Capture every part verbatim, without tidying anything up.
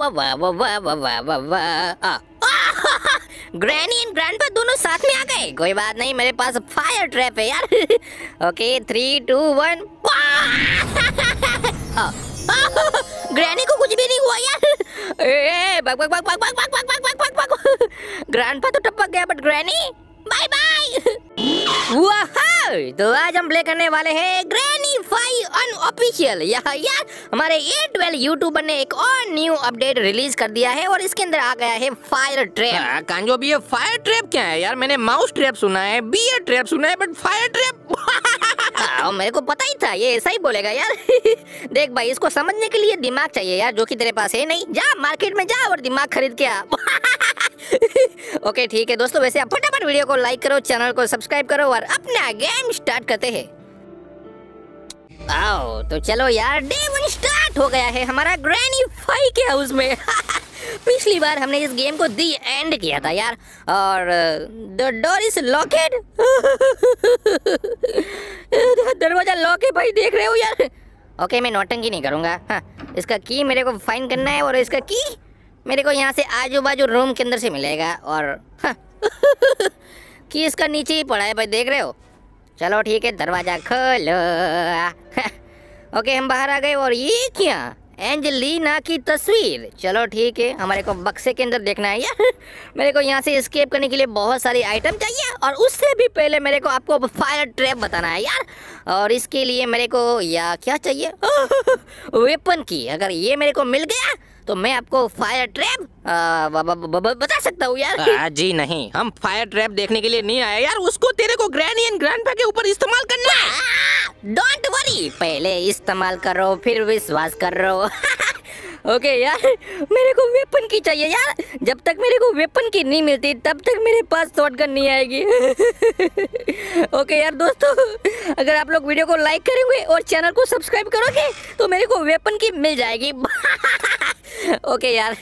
वाह वाह वाह वाह वाह वाह वाह। ग्रैनी एंड ग्रैंडपा दोनों साथ में आ गए। कोई बात नहीं, मेरे पास फायर ट्रैप है यार। Okay, three two one. Granny को कुछ भी नहीं हुआ यार। ए भाग भाग भाग भाग भाग भाग भाग भाग भाग भाग। ग्रैंडपा तो टपक गया, बट ग्रैनी बाय बाय। वाह, तो आज हम प्ले करने वाले हैं ग्रैनी फाइव अनऑफिशियल। यहाँ यार हमारे ए ट्वेल्व यूट्यूबर ने एक और न्यू अपडेट रिलीज कर दिया है और इसके अंदर आ गया है फायर ट्रैप। कांजो भी ये फायर ट्रैप क्या है यार? मैंने माउस ट्रैप सुना है, बियर ट्रैप सुना है, बट फायर ट्रैप मेरे को पता ही था ये ऐसा ही बोलेगा यार। देख भाई, इसको समझने के लिए दिमाग चाहिए यार, जो कि तेरे पास है नहीं। जा मार्केट में जा और दिमाग खरीद के आ। ओके ठीक है दोस्तों, वैसे आप फटाफट वीडियो को लाइक करो, चैनल को सब्सक्राइब करो और अपना गेम स्टार्ट करते हैं। आओ तो चलो यार, डे वन स्टार्ट हो गया है हमारा ग्रैनी फाइव के हाउस में। पिछली बार हमने इस गेम को दी एंड किया था यार, और द डोर इज लॉकेड। दरवाजा लॉक है भाई, देख रहे हो यार। ओके okay, मैं नौटंकी नहीं करूँगा। हाँ, इसका की मेरे को फाइंड करना है और इसका की मेरे को यहाँ से आजू बाजू रूम के अंदर से मिलेगा और हाँ। कि इसका नीचे ही पड़ा है भाई, देख रहे हो। चलो ठीक है, दरवाजा खोलो। ओके, हम बाहर आ गए और ये क्या, एंजेलिना की तस्वीर। चलो ठीक है, हमारे को बक्से के अंदर देखना है यार। मेरे को यहाँ से एस्केप करने के लिए बहुत सारे आइटम चाहिए और उससे भी पहले मेरे को आपको फायर ट्रैप बताना है यार। और इसके लिए मेरे को या क्या चाहिए, वेपन की। अगर ये मेरे को मिल गया तो मैं आपको फायर ट्रैप बता सकता हूँ यार। आ, जी नहीं, हम फायर ट्रैप देखने के लिए नहीं आए यार। उसको तेरे को ग्रैनी एंड ग्रैंडपा के ऊपर इस्तेमाल करना है। डोंट वरी, पहले इस्तेमाल करो फिर विश्वास करो। ओके यार, मेरे को वेपन की चाहिए यार। जब तक मेरे को वेपन की नहीं मिलती तब तक मेरे पास शॉटगन नहीं आएगी। ओके यार दोस्तों, अगर आप लोग वीडियो को लाइक करेंगे और चैनल को सब्सक्राइब करोगे तो मेरे को वेपन की मिल जाएगी। ओके यार,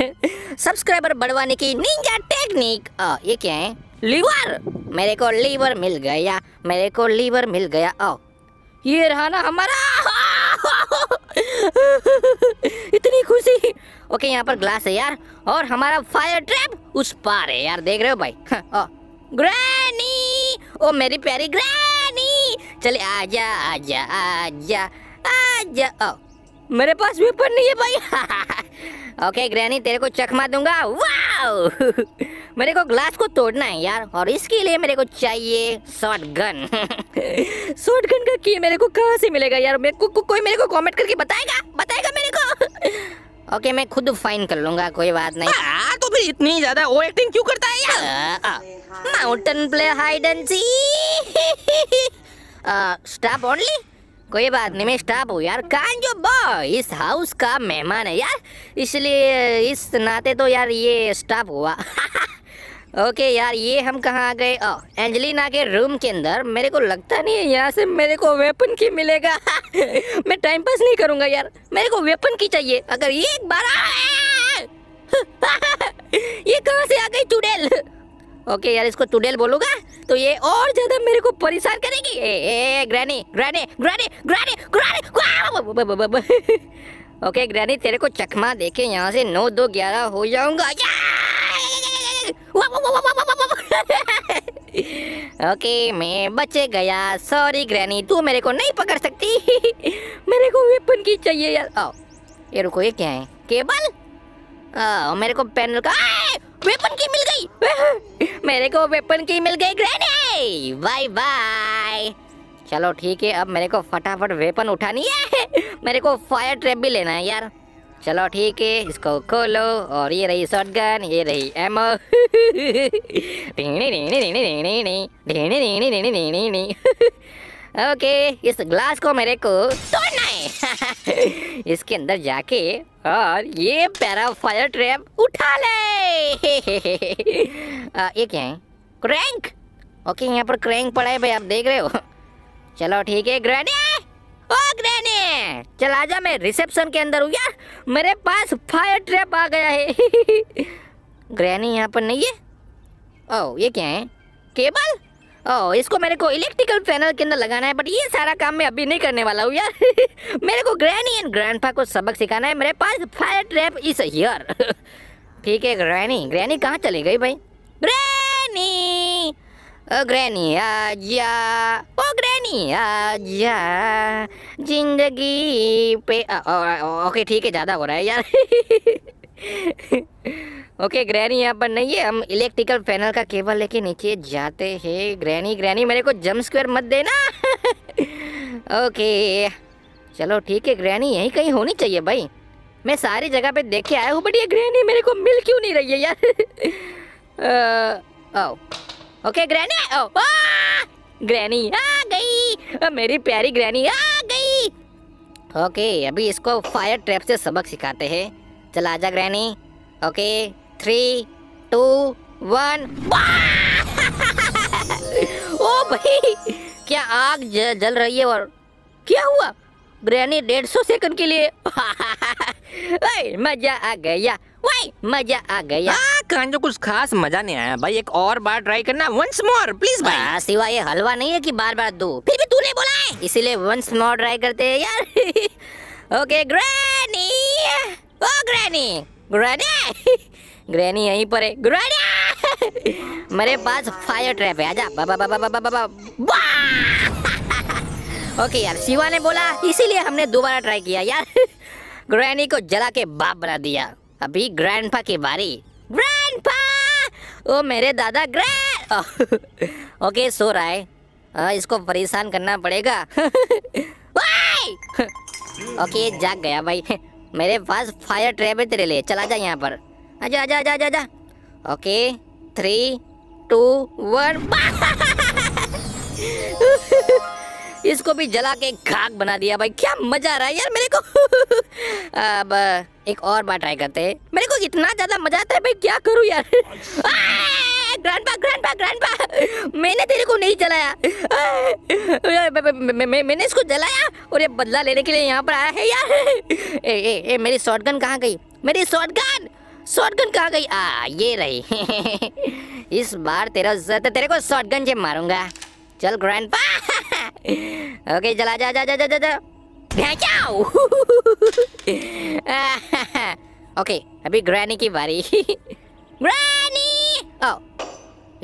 सब्सक्राइबर बढ़वाने की निंजा टेक्निक। आ, ये क्या है, लीवर। मेरे को लीवर मिल गया, मेरे को लीवर मिल गया। आओ, ये रहा ना हमारा। इतनी खुशी। ओके, यहाँ पर ग्लास है यार और हमारा फायर ट्रैप उस पार है यार, देख रहे हो भाई। हाँ, ओ ग्रैनी, ओ मेरी प्यारी ग्रैनी, चले आजा आजा आजा आजा। ओ मेरे पास वेपन नहीं है भाई। ओके ग्रैनी, तेरे को चकमा दूंगा। वाओ, मेरे को ग्लास को तोड़ना है यार और इसके लिए मेरे को चाहिए शॉटगन। शॉटगन का की मेरे को कहाँ से मिलेगा यार? मेरे को को, कोई मेरे को कमेंट करके बताएगा बताएगा मेरे को। ओके, मैं खुद फाइन कर लूंगा, कोई बात नहीं। आ, तो फिर इतनी ज्यादा ओवर एक्टिंग क्यों करता है यार? Mountain play hide and seek, stop only. कोई बात नहीं, मैं स्टाफ हूँ यार। कांजो बॉय इस हाउस का मेहमान है यार, इसलिए इस नाते तो यार ये स्टाफ हुआ। ओके यार, ये हम कहाँ आ गए? ओ एंजेलिना के रूम के अंदर। मेरे को लगता नहीं है यहाँ से मेरे को वेपन की मिलेगा। मैं टाइम पास नहीं करूँगा यार, मेरे को वेपन की चाहिए। अगर ये एक बार ये कहाँ से आ गई चुड़ैल? ओके यार, इसको चुड़ैल बोलूँगा तो ये और ज्यादा मेरे को परेशान करेगी। ए ए granny granny granny granny granny. Okay granny, तेरे को चकमा देके यहाँ से नौ दो ग्यारह हो जाऊंगा। ओके, मैं बचे गया। सॉरी ग्रैनी, तू मेरे को नहीं पकड़ सकती। मेरे को वेपन की चाहिए यार। आओ, ये रुको, ये क्या है, केबल। आ, मेरे को पैनल का वेपन की मिल गई। मेरे को वेपन की मिल गई ग्रैनी, बाय बाय। चलो ठीक है, अब मेरे को फटाफट वेपन उठानी है। मेरे को फायर ट्रैप भी लेना है यार। चलो ठीक है, इसको खोलो और ये रही शॉटगन, ये रही एमो। ओके, इस ग्लास को मेरे को तोड़ना है। इसके अंदर जाके और ये पैरा फायर ट्रैप उठा ले। आ, ये क्या है, क्रैंक। ओके, यहाँ पर क्रैंक पड़ा है भाई, आप देख रहे हो। चलो ठीक है ग्रैनी, ओ ग्रैनी चल आजा, मैं रिसेप्शन के अंदर हूँ यार, मेरे पास फायर ट्रैप आ गया है। ग्रैनी यहाँ पर नहीं है। ओ ये क्या है, केबल। ओह, इसको मेरे को इलेक्ट्रिकल पैनल के अंदर लगाना है, बट ये सारा काम मैं अभी नहीं करने वाला हूँ यार। मेरे को ग्रैनी एंड ग्रैंडपा को सबक सिखाना है। मेरे पास फायर ट्रैप इज हियर। ठीक है ग्रैनी, ग्रैनी कहाँ चली गई भाई? ग्रैनी ग्रैनी आजा, ओ ग्रैनी आजा, जिंदगी पे। ओके ठीक है, ज़्यादा हो रहा है यार। ओके okay, ग्रैनी यहाँ पर नहीं है। हम इलेक्ट्रिकल पैनल का केबल लेके नीचे जाते हैं। ग्रैनी ग्रैनी मेरे को जंप स्क्वायर मत देना। ओके okay, चलो ठीक है, ग्रैनी यहीं कहीं होनी चाहिए भाई। मैं सारी जगह पे देखे आया हूँ, बट ये ग्रैनी मेरे को मिल क्यों नहीं रही है यार। ओके okay, ग्रैनी ओ, ग्रैनी आ गई, मेरी प्यारी ग्रैनी आ गई। ओके okay, अभी इसको फायर ट्रैप से सबक सिखाते हैं। चल आजा granny. Okay okay, three two one. ओ भाई क्या आग ज, जल रही है। और क्या हुआ? ग्रैनी डेढ़ सौ सेकंड के लिए। मजा आ गया, वही मजा आ गया। आ, कांजो कुछ खास मजा नहीं आया भाई। एक और बार ट्राई करना, वंस मोर प्लीज भाई। सिवा ये हलवा नहीं है कि बार बार दो, फिर भी तूने बोला है इसीलिए वंस मोर ट्राई करते है यार। ओके ग्रैनी, ओ ग्रैनी ग्रैनी ग्रैनी यहीं पर है। ग्रैनी मेरे पास फायर ट्रैप है, आजा बाबा बाबा बाबा बाबा वाह। ओके यार, शिवा ने बोला इसीलिए हमने दोबारा ट्राई किया यार। ग्रैनी को जला के बाप बना दिया। अभी ग्रैंडपा की बारी। ग्रैंडपा ओ मेरे दादा ग्रैंड। ओके सो रहा है, आ, इसको परेशान करना पड़ेगा। ओके जाग गया भाई। मेरे पास फायर ट्रैप है तेरे लिए, चला जा यहाँ पर। आजा आजा आजा आजा आजा। Okay three two one. इसको भी जला के खाक बना दिया भाई। क्या मजा आ रहा है यार मेरे को। अब एक और बार ट्राई करते हैं। मेरे को इतना ज्यादा मजा आता है भाई, क्या करूँ यार। ग्रैंडपा ग्रैंडपा ग्रैंडपा, मैंने तेरे को नहीं जलाया, मैंने इसको जलाया और ये बदला लेने के लिए यहाँ पर आया है यार। ए, ए, ए, मेरी शॉटगन कहाँ गई? मेरी शॉटगन शॉटगन कहाँ गई? आ ये रही। इस बार तेरा तेरे को शॉटगन से मारूंगा। चल ग्रैंडपा। ओके चला जा जा जा जा जा जा। ओके अभी ग्रैनी की बारी। ग्रैनी ओ,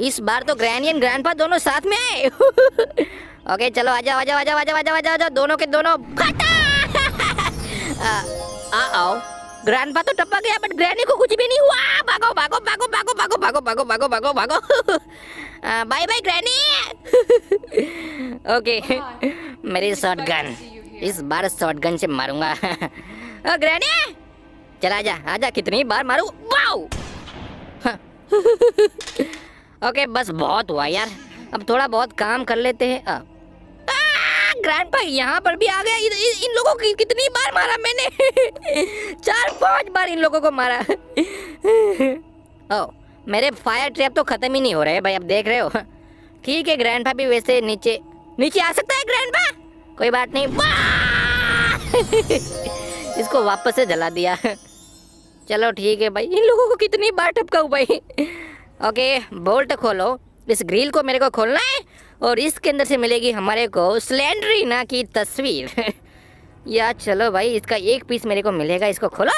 इस बार तो ग्रैनी एंड ग्रैंडपा दोनों साथ में आए। ओके चलो आजा आजा आजा आजा आजा आजा आजा, दोनों के दोनों खत्म। आ आओ, ग्रैंडपा तो टपक गया बट ग्रैनी को कुछ भी नहीं हुआ। भागो भागो भागो भागो भागो भागो भागो भागो भागो भागो। Bye bye granny. ओके मेरी शॉटगन, इस बार शॉटगन से मारूंगा। ग्रैनी चला जा आजा, कितनी बार मारू। वाओ। ओके okay, बस बहुत हुआ यार, अब थोड़ा बहुत काम कर लेते हैं। आ, आ ग्रैंडपा यहाँ पर भी आ गया। इन, इन लोगों को कितनी बार मारा मैंने? चार पांच बार इन लोगों को मारा। ओ मेरे फायर ट्रैप तो खत्म ही नहीं हो रहे हैं भाई, अब देख रहे हो। ठीक है ग्रैंडपा भी वैसे नीचे नीचे आ सकता है। ग्रैंडपा कोई बात नहीं। इसको वापस से जला दिया। चलो ठीक है भाई, इन लोगों को कितनी बार टपकाऊ भाई। ओके बोल्ट खोलो, इस ग्रिल को मेरे को खोलना है और इसके अंदर से मिलेगी हमारे को स्लेंडरीना की तस्वीर। यार चलो भाई, इसका एक पीस मेरे को मिलेगा, इसको खोलो।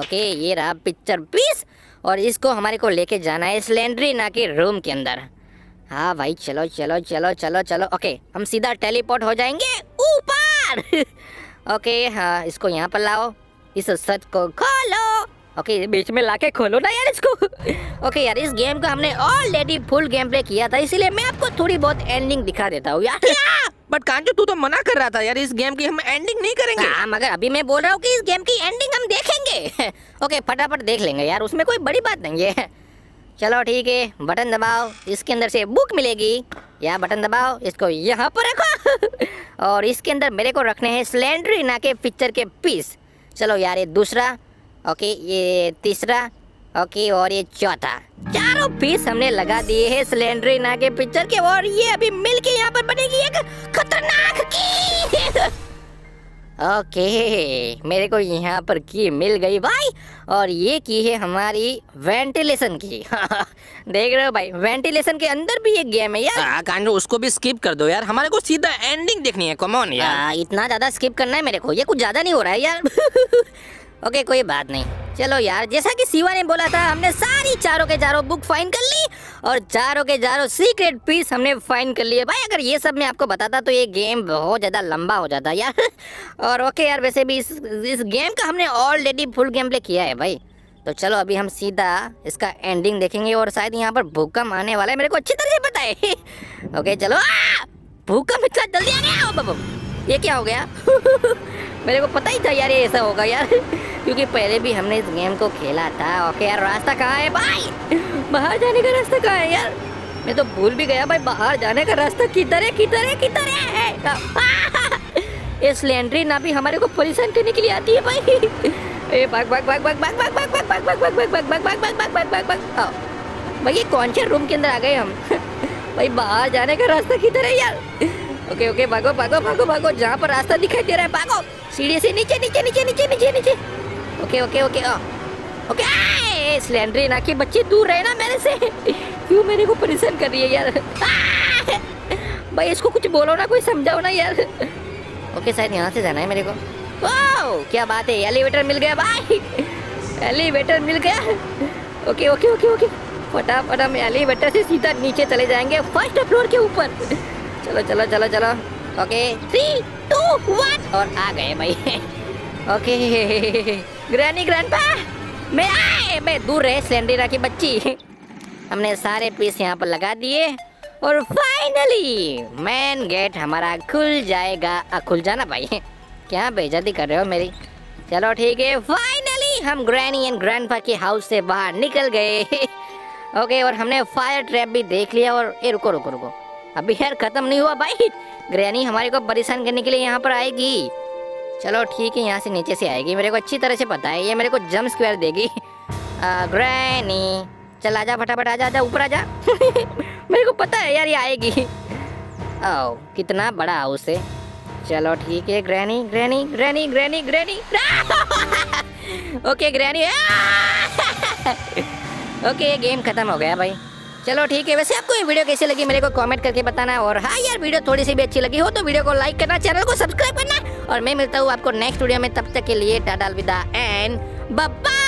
ओके ये रहा पिक्चर पीस, और इसको हमारे को लेके जाना है स्लेंडरीना के रूम के अंदर। हाँ भाई चलो चलो चलो चलो चलो। ओके हम सीधा टेलीपोर्ट हो जाएंगे ऊपर। ओके हाँ, इसको यहाँ पर लाओ, इस सच को खोलो। ओके बीच में लाके खोलो ना यार इसको। ओके यार, इस गेम का हमने ऑलरेडी फुल गेम प्ले किया था, इसीलिए मैं आपको थोड़ी बहुत एंडिंग दिखा देता हूँ यार। बट कांजो तू तो मना कर रहा था यार, इस गेम की हम एंडिंग नहीं करेंगे। हाँ मगर अभी मैं बोल रहा हूँ कि इस गेम की एंडिंग हम देखेंगे। ओके फटाफट देख लेंगे यार, उसमें कोई बड़ी बात नहीं है। चलो ठीक है, बटन दबाओ, इसके अंदर से बुक मिलेगी। या बटन दबाओ, इसको यहाँ पर रखो, और इसके अंदर मेरे को रखने हैं स्लेंडरीना के पिक्चर के पीस। चलो यार, ये दूसरा, ओके ये तीसरा, ओके और ये चौथा। चारों पीस हमने लगा दिए हैं स्लेंडरीना के पिक्चर के, और ये अभी मिलके यहाँ पर बनेगी एक खतरनाक की। ओके मेरे को यहाँ पर की मिल गई भाई, और ये की है हमारी वेंटिलेशन की। देख रहे हो भाई, वेंटिलेशन के अंदर भी एक गेम है यार। कांजो उसको भी स्किप कर दो यार, हमारे को सीधा एंडिंग देखनी है। कम ऑन यार। आ, इतना ज़्यादा स्किप करना है मेरे को, ये कुछ ज़्यादा नहीं हो रहा है यार। ओके कोई बात नहीं, चलो यार। जैसा कि शिवा ने बोला था, हमने सारी चारों के चारों बुक फाइंड कर ली और चारों के चारों सीक्रेट पीस हमने फाइंड कर लिए भाई। अगर ये सब मैं आपको बताता तो ये गेम बहुत ज़्यादा लंबा हो जाता यार। और ओके यार, वैसे भी इस इस गेम का हमने ऑलरेडी फुल गेम प्ले किया है भाई। तो चलो अभी हम सीधा इसका एंडिंग देखेंगे, और शायद यहाँ पर भूकंप आने वाला है, मेरे को अच्छी तरह से पता है। ओके चलो। भूकंप इतना जल्दी आ गया, ओ बाबू ये क्या हो गया। मेरे को पता ही था यार ये ऐसा होगा यार, क्योंकि पहले भी हमने इस गेम को खेला था। ओके यार, रास्ता कहाँ है भाई, बाहर जाने का रास्ता कहाँ है यार। मैं तो भूल भी गया भाई, बाहर जाने का रास्ता किधर है किधर है किधर है। इस लेंड्री ना भी हमारे को परेशान करने के लिए आती है भाई। ए भाग भाग भाग भाग भाग भाग भाग भाग भाग भाग भाग भाग भाग भाग भाग भाग भाग भाग भाई। ये कौन से रूम के अंदर आ गए हम भाई। बाहर जाने का रास्ता किधर है यार। ओके ओके भागो भागो भागो भागो, जहाँ पर रास्ता दिखाई दे रहा है भागो। सीढ़ी से नीचे नीचे नीचे नीचे नीचे नीचे। Okay okay okay okay. आए स्लेंडरी ना के बच्चे, दूर रहे ना मेरे से। क्यों मेरे को परेशान कर रही है यार। भाई इसको कुछ बोलो ना, कोई समझाओ ना यार। ओके शायद यहाँ से जाना है मेरे को। वाओ क्या बात है, एलिवेटर मिल गया भाई, एलिवेटर मिल गया। ओके ओके ओके ओके, फटाफट हम एलिवेटर से सीधा नीचे चले जाएंगे फर्स्ट फ्लोर के ऊपर। चलो चलो चलो चलो। ओके थ्री टू वन और आ गए भाई। ओके ग्रैनी ग्रैंडपा मैं आए, मैं दूर रहे स्लेंडरा की बच्ची। हमने सारे पीस यहाँ पर लगा दिए और फाइनली मेन गेट हमारा खुल जाएगा। आ, खुल जाना भाई, क्या बेइज्जती कर रहे हो मेरी। चलो ठीक है, फाइनली हम ग्रैनी एंड ग्रैंडपा के हाउस से बाहर निकल गए। ओके और हमने फायर ट्रैप भी देख लिया। और ए रुको रुको रुको, अभी यार खत्म नहीं हुआ भाई। ग्रैनी हमारे को परेशान करने के लिए यहाँ पर आएगी। चलो ठीक है, यहाँ से नीचे से आएगी, मेरे को अच्छी तरह से पता है। ये मेरे को जंप स्क्वायर देगी। आ, ग्रैनी चल आजा फटाफट, आजा आजा ऊपर आजा। मेरे को पता है यार ये आएगी। आओ कितना बड़ा हाउस है। चलो ठीक है, granny granny granny granny granny. Okay granny. Okay game खत्म हो गया भाई। चलो ठीक है, वैसे आपको ये वीडियो कैसी लगी मेरे को कमेंट करके बताना। और हाँ यार, वीडियो थोड़ी सी भी अच्छी लगी हो तो वीडियो को लाइक करना, चैनल को सब्सक्राइब करना। और मैं मिलता हूँ आपको नेक्स्ट वीडियो में, तब तक के लिए टाटा अलविदा एंड बाय।